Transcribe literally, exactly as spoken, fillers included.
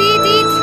did it.